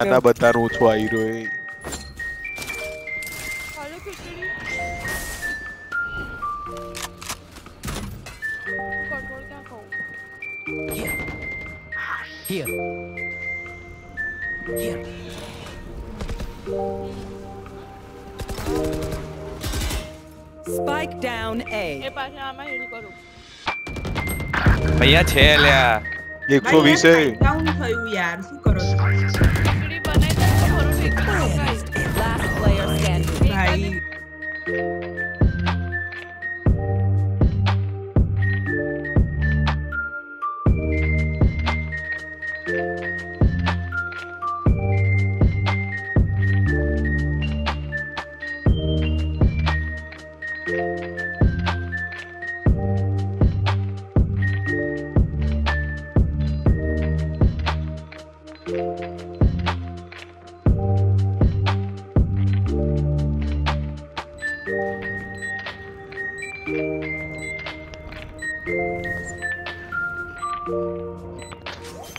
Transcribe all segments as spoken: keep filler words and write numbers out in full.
I don't know what I'm doing. Here. Here. Here. Spike down A. भैया छह ले आ one twenty से डाउन થયું યાર શું કરો છો ટીડી બનાઈ દે તો ભરો ઠીક છે લાસ્ટ પ્લેયર સ્ટેન્ડિંગ ભાઈ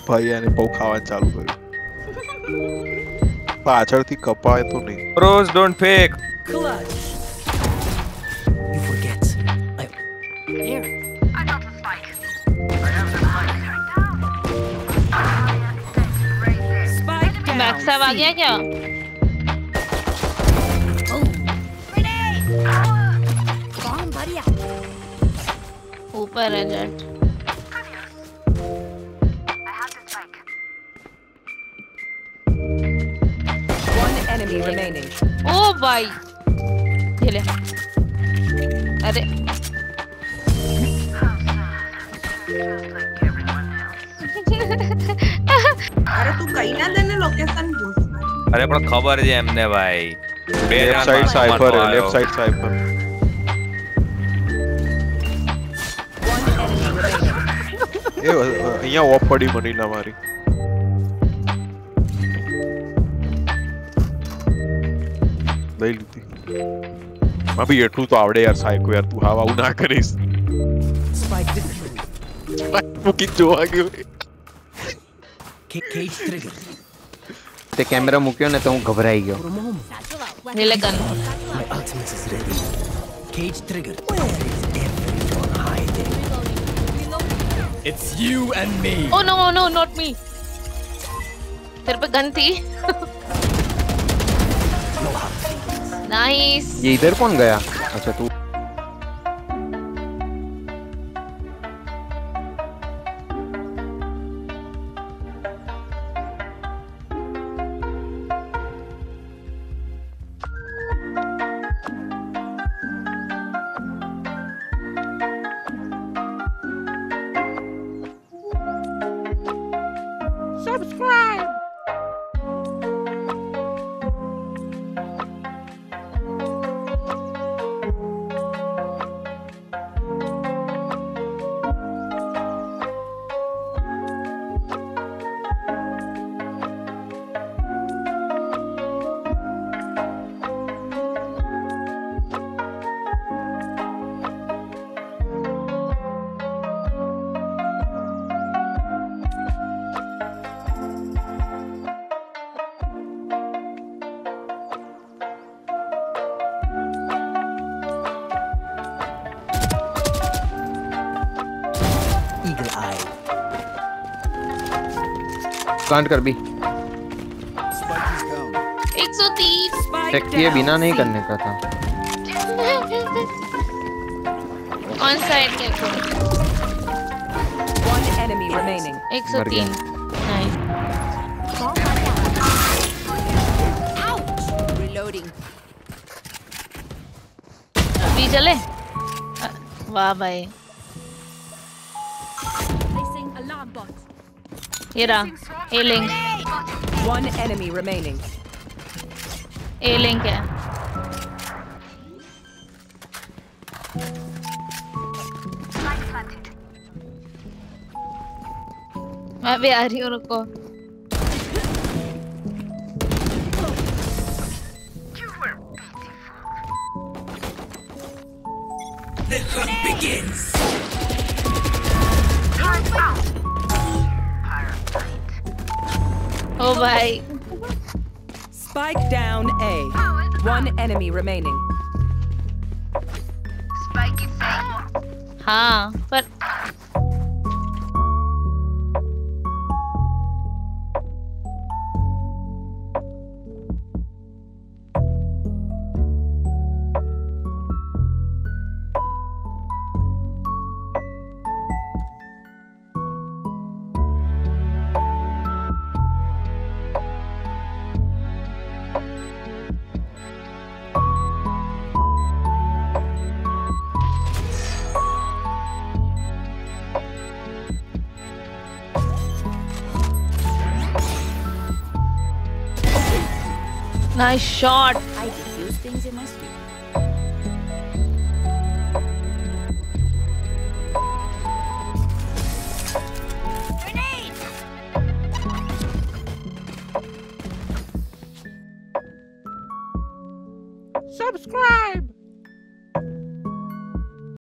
भाई ने पोक खावा चालू करी पाछड़ थी कपाए तो नहीं रोज don't fake you forget I here I have the spike I have the spike max आ गया क्या बम बढ़िया ऊपर agent remaining oh bhai ye le are are tu kai na dene location bol are par khabar je emne bhai left side cypher left side cypher one enemy ye yahan off padi mari na mari લઈ લીધી માં ભી એટલું તો આવડે યાર psycho યાર તું હાવ આવું ના કરીશ મુકી જોવા ગયો કેજ ટ્રિગર તે કેમેરા મૂક્યો ને તો હું ગભરાઈ ગયો એટલે gun cage trigger it's you and me oh no no not me there પર ગન થી नाइस ये इधर कौन गया अच्छा तू सब्सक्राइब कांड कर भी one thirty चेक किए बिना नहीं करने का था ऑन साइड देखो one enemy remaining one oh three nice out reloading अभी चले वाह भाई ये रहा A link one enemy remaining A link है मैं भी आ रही हूँ रुको The hunt begins Time out Oh bhai Spike down A. Oh, One up. enemy remaining. Spike is down. Huh, but... Nice shot. I diffuse things in my sleep. Grenade! Subscribe.